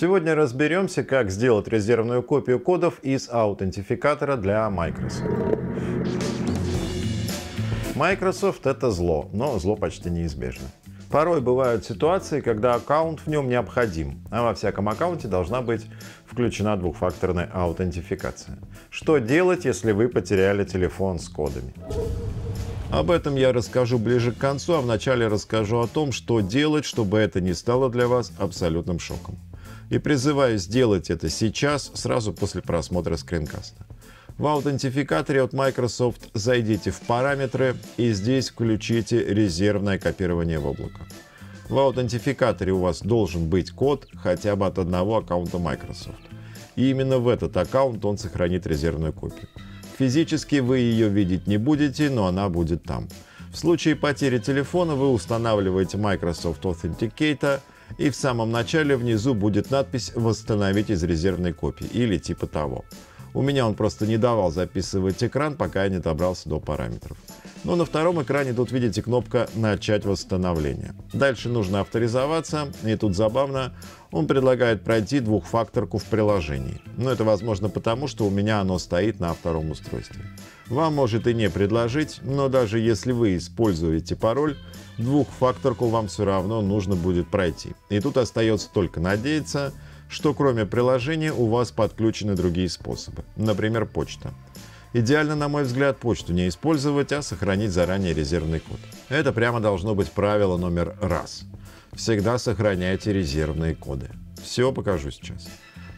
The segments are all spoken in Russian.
Сегодня разберемся, как сделать резервную копию кодов из аутентификатора для Microsoft. Microsoft — это зло, но зло почти неизбежно. Порой бывают ситуации, когда аккаунт в нем необходим, а во всяком аккаунте должна быть включена двухфакторная аутентификация. Что делать, если вы потеряли телефон с кодами? Об этом я расскажу ближе к концу, а вначале расскажу о том, что делать, чтобы это не стало для вас абсолютным шоком. И призываю сделать это сейчас, сразу после просмотра скринкаста. В аутентификаторе от Microsoft зайдите в «Параметры» и здесь включите «Резервное копирование в облако». В аутентификаторе у вас должен быть код хотя бы от одного аккаунта Microsoft. И именно в этот аккаунт он сохранит резервную копию. Физически вы ее видеть не будете, но она будет там. В случае потери телефона вы устанавливаете Microsoft Authenticator, и в самом начале внизу будет надпись «Восстановить из резервной копии» или типа того. У меня он просто не давал записывать экран, пока я не добрался до параметров. Но на втором экране тут видите кнопка «Начать восстановление». Дальше нужно авторизоваться, и тут забавно, он предлагает пройти двухфакторку в приложении. Но это возможно потому, что у меня оно стоит на втором устройстве. Вам может и не предложить, но даже если вы используете пароль, двухфакторку вам все равно нужно будет пройти. И тут остается только надеяться, что кроме приложения у вас подключены другие способы, например, почта. Идеально, на мой взгляд, почту не использовать, а сохранить заранее резервный код. Это прямо должно быть правило номер раз. Всегда сохраняйте резервные коды. Все покажу сейчас.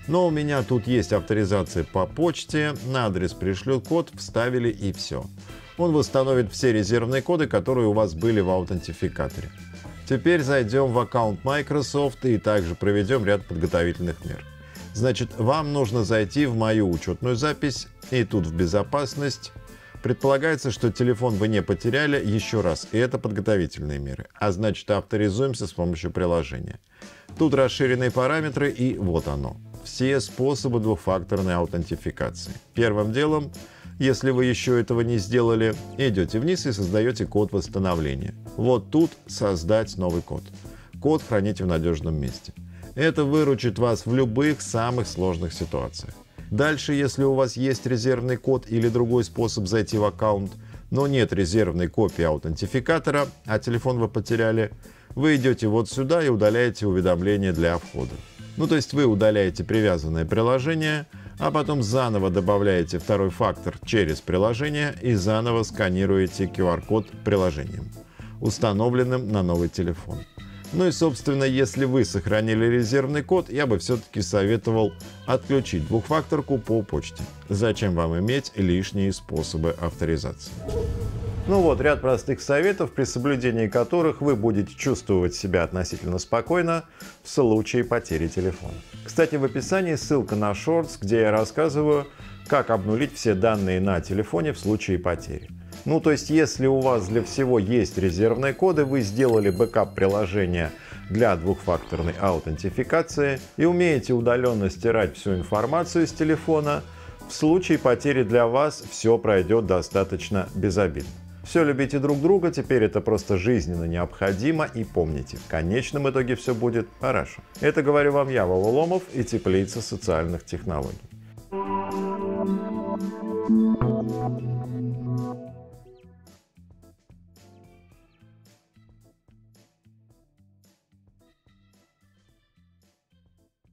Но у меня тут есть авторизация по почте, на адрес пришлю код, вставили и все. Он восстановит все резервные коды, которые у вас были в аутентификаторе. Теперь зайдем в аккаунт Microsoft и также проведем ряд подготовительных мер. Значит, вам нужно зайти в мою учетную запись и тут в безопасность. Предполагается, что телефон вы не потеряли еще раз, и это подготовительные меры. А значит, авторизуемся с помощью приложения. Тут расширенные параметры и вот оно. Все способы двухфакторной аутентификации. Первым делом, если вы еще этого не сделали, идете вниз и создаете код восстановления. Вот тут «Создать новый код». Код храните в надежном месте. Это выручит вас в любых самых сложных ситуациях. Дальше, если у вас есть резервный код или другой способ зайти в аккаунт, но нет резервной копии аутентификатора, а телефон вы потеряли, вы идете вот сюда и удаляете уведомление для входа. Ну, то есть вы удаляете привязанное приложение, а потом заново добавляете второй фактор через приложение и заново сканируете QR-код приложением, установленным на новый телефон. Ну и, собственно, если вы сохранили резервный код, я бы все-таки советовал отключить двухфакторку по почте. Зачем вам иметь лишние способы авторизации? Ну вот, ряд простых советов, при соблюдении которых вы будете чувствовать себя относительно спокойно в случае потери телефона. Кстати, в описании ссылка на шортс, где я рассказываю, как обнулить все данные на телефоне в случае потери. Ну, то есть, если у вас для всего есть резервные коды, вы сделали бэкап приложения для двухфакторной аутентификации и умеете удаленно стирать всю информацию с телефона, в случае потери для вас все пройдет достаточно безобидно. Все, любите друг друга, теперь это просто жизненно необходимо, и помните, в конечном итоге все будет хорошо. Это говорю вам я, Вова Ломов, и Теплица социальных технологий.